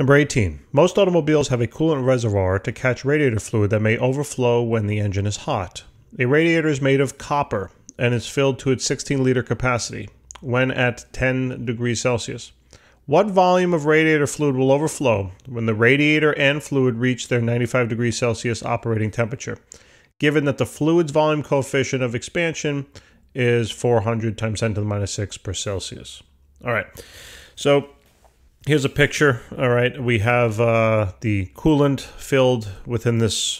Number 18. Most automobiles have a coolant reservoir to catch radiator fluid that may overflow when the engine is hot. A radiator is made of copper and is filled to its 16-liter capacity when at 10 degrees Celsius. What volume of radiator fluid will overflow when the radiator and fluid reach their 95 degrees Celsius operating temperature, given that the fluid's volume coefficient of expansion is 400 times 10 to the minus 6 per Celsius? All right. So here's a picture, all right, we have the coolant filled within this,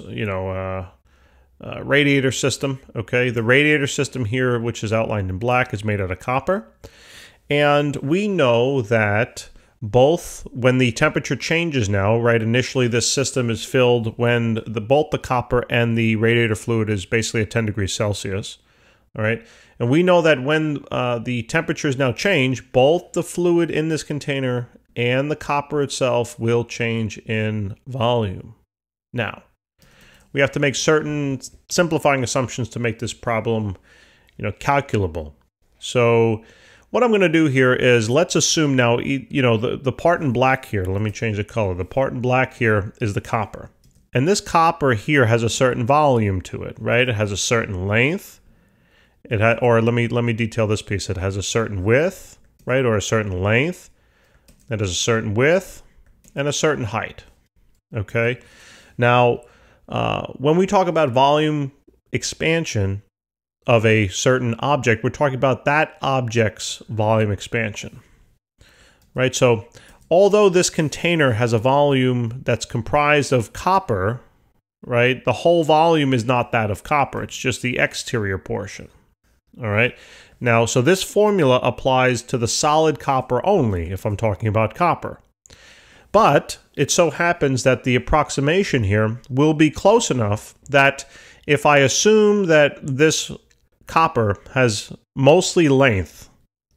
radiator system, okay? The radiator system here, which is outlined in black, is made out of copper. And we know that both, when the temperature changes now, right, initially this system is filled when both the copper and the radiator fluid is basically at 10 degrees Celsius, all right? And we know that when the temperatures now change, both the fluid in this container and the copper itself will change in volume. Now, we have to make certain simplifying assumptions to make this problem, calculable. So what I'm going to do here is let's assume now, the part in black here, let me change the color. The part in black here is the copper. And this copper here has a certain volume to it, right? It has a certain length. Let me detail this piece. It has a certain width, right? Or a certain length. That has a certain width and a certain height, okay? Now, when we talk about volume expansion of a certain object, we're talking about that object's volume expansion, right? So although this container has a volume that's comprised of copper, right, the whole volume is not that of copper. It's just the exterior portion, all right? Now, so this formula applies to the solid copper only, if I'm talking about copper. But it so happens that the approximation here will be close enough that if I assume that this copper has mostly length,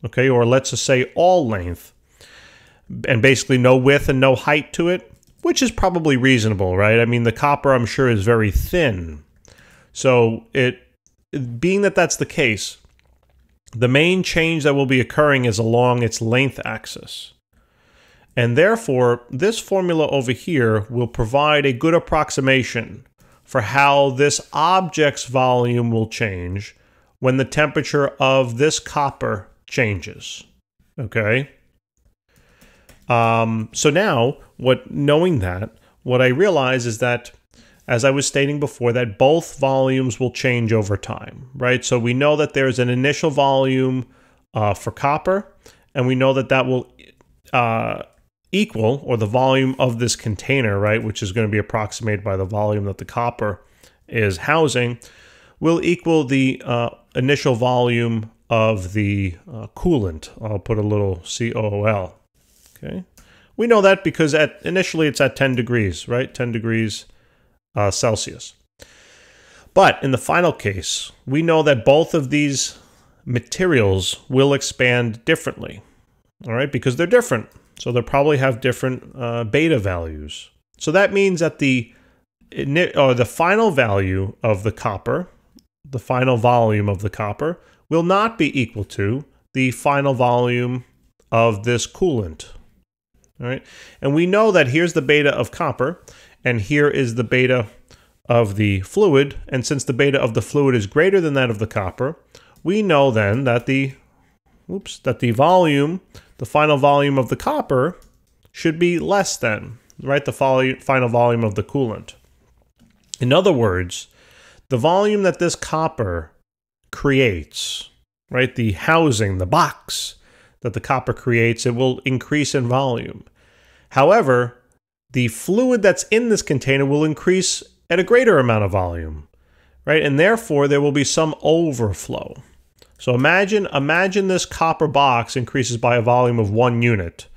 okay, or let's just say all length, and basically no width and no height to it, which is probably reasonable, right? I mean, the copper, I'm sure, is very thin. So being that that's the case, the main change that will be occurring is along its length axis. And therefore, this formula over here will provide a good approximation for how this object's volume will change when the temperature of this copper changes, okay? So now, knowing that, what I realize is that, as I was stating before, that both volumes will change over time, right? So we know that there's an initial volume for copper, and we know that that will equal, or the volume of this container, right, which is going to be approximated by the volume that the copper is housing, will equal the initial volume of the coolant. I'll put a little COOL, okay? We know that because initially it's at 10 degrees, right, 10 degrees Celsius. But in the final case, we know that both of these materials will expand differently, all right, because they're different. So they'll probably have different beta values. So that means that the final value of the copper, the final volume of the copper, will not be equal to the final volume of this coolant, all right? And we know that here's the beta of copper, and here is the beta of the fluid. And since the beta of the fluid is greater than that of the copper, we know then that the volume, the final volume of the copper, should be less than, right, the final volume of the coolant. In other words, the volume that this copper creates, right, the housing, the box that the copper creates, it will increase in volume. However, the fluid that's in this container will increase at a greater amount of volume, right? And therefore, there will be some overflow. So imagine this copper box increases by a volume of 1 unit.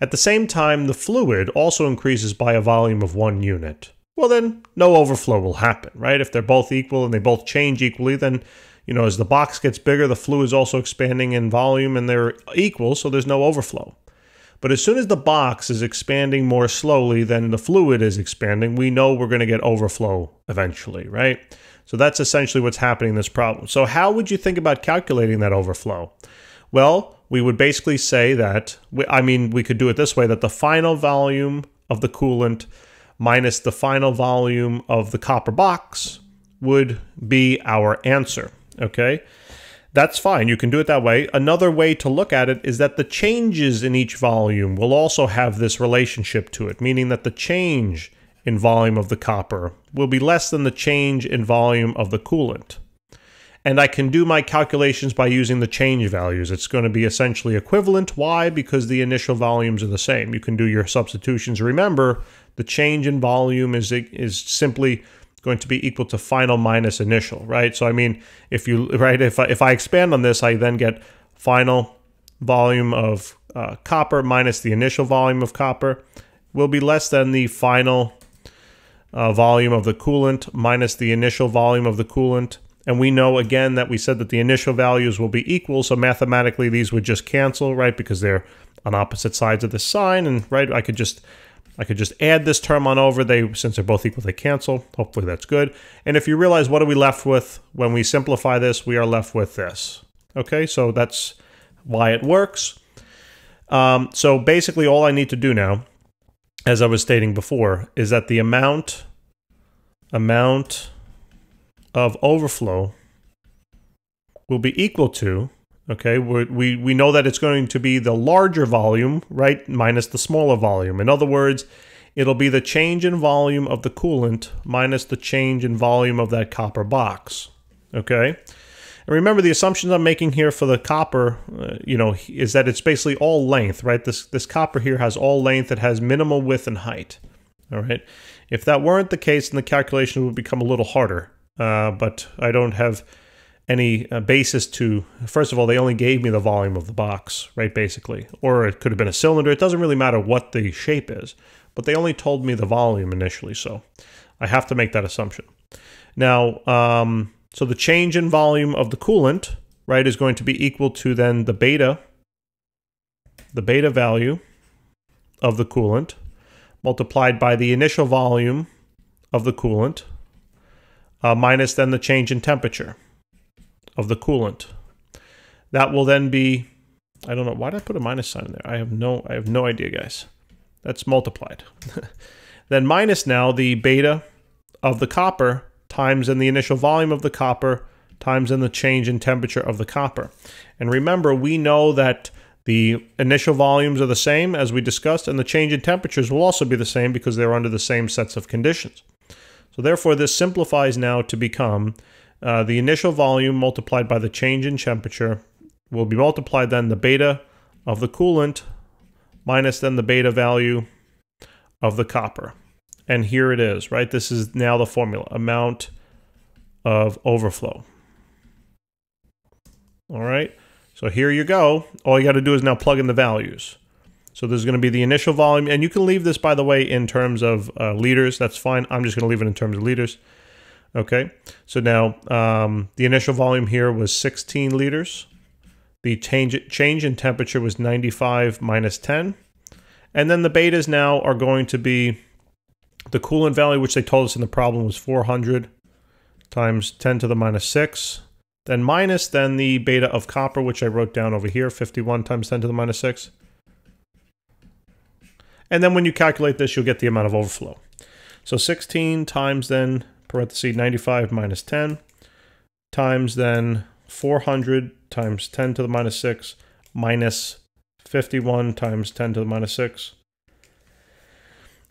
At the same time, the fluid also increases by a volume of 1 unit. Well, then no overflow will happen, right? If they're both equal and they both change equally, then, as the box gets bigger, the fluid is also expanding in volume and they're equal, so there's no overflow. But as soon as the box is expanding more slowly than the fluid is expanding, we know we're going to get overflow eventually, right? So that's essentially what's happening in this problem. So how would you think about calculating that overflow? Well, we would basically say that, we could do it this way, that the final volume of the coolant minus the final volume of the copper box would be our answer, okay? That's fine, you can do it that way. Another way to look at it is that the changes in each volume will also have this relationship to it, meaning that the change in volume of the copper will be less than the change in volume of the coolant. And I can do my calculations by using the change values. It's going to be essentially equivalent. Why? Because the initial volumes are the same. You can do your substitutions. Remember, the change in volume is simply going to be equal to final minus initial, right? So I mean, if you if I expand on this, I then get final volume of copper minus the initial volume of copper will be less than the final volume of the coolant minus the initial volume of the coolant. And we know, again, that we said that the initial values will be equal, so mathematically these would just cancel, right, because they're on opposite sides of the sign, and, right, I could just add this term on over. Since they're both equal, they cancel. Hopefully that's good. And if you realize, what are we left with when we simplify this? We are left with this. Okay, so that's why it works. So basically all I need to do now, as I was stating before, is that the amount of overflow will be equal to, okay, we know that it's going to be the larger volume, right, minus the smaller volume. In other words, it'll be the change in volume of the coolant minus the change in volume of that copper box, okay? And remember, the assumptions I'm making here for the copper, is that it's basically all length, right? This copper here has all length. It has minimal width and height, all right? If that weren't the case, then the calculation would become a little harder. But I don't have any basis to, first of all, they only gave me the volume of the box, right, basically. Or it could have been a cylinder. It doesn't really matter what the shape is, but they only told me the volume initially, so I have to make that assumption. Now, so the change in volume of the coolant, right, is going to be equal to then the beta value of the coolant multiplied by the initial volume of the coolant, minus then the change in temperature of the coolant. That will then be, I don't know, why did I put a minus sign in there? I have no idea, guys. That's multiplied. Then minus now the beta of the copper times in the initial volume of the copper times in the change in temperature of the copper. And remember, we know that the initial volumes are the same as we discussed, and the change in temperatures will also be the same because they're under the same sets of conditions. So therefore, this simplifies now to become the initial volume multiplied by the change in temperature will be multiplied then the beta of the coolant minus then the beta value of the copper. And here it is, right? This is now the formula, amount of overflow. All right, so here you go. All you got to do is now plug in the values. So there's going to be the initial volume, and you can leave this, by the way, in terms of liters. That's fine. I'm just going to leave it in terms of liters. Okay, so now the initial volume here was 16 liters. The change in temperature was 95 minus 10. And then the betas now are going to be the coolant value, which they told us in the problem was 400 times 10 to the minus 6. Then minus then the beta of copper, which I wrote down over here, 51 times 10 to the minus 6. And then when you calculate this, you'll get the amount of overflow. So 16 times then, parentheses, 95 minus 10, times then 400 times 10 to the minus 6, minus 51 times 10 to the minus 6.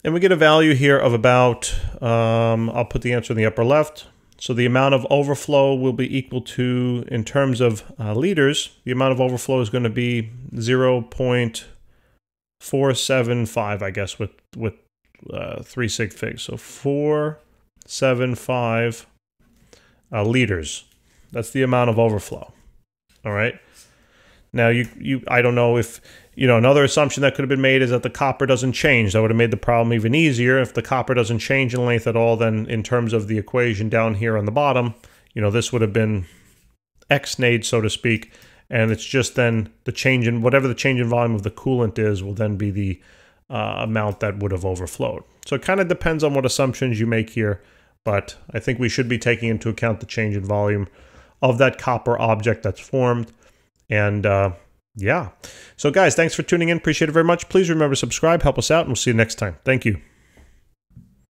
And we get a value here of about, I'll put the answer in the upper left. So the amount of overflow will be equal to, in terms of liters, the amount of overflow is going to be 0.475, I guess, with 3 sig figs. So 475 liters. That's the amount of overflow. All right. Now I don't know if another assumption that could have been made is that the copper doesn't change. That would have made the problem even easier. If the copper doesn't change in length at all, then in terms of the equation down here on the bottom, this would have been x-nayed, so to speak. And it's just then the change in, whatever the change in volume of the coolant is, will then be the amount that would have overflowed. So it kind of depends on what assumptions you make here, but I think we should be taking into account the change in volume of that copper object that's formed. And Yeah. So guys, thanks for tuning in. Appreciate it very much. Please remember to subscribe, help us out, and we'll see you next time. Thank you.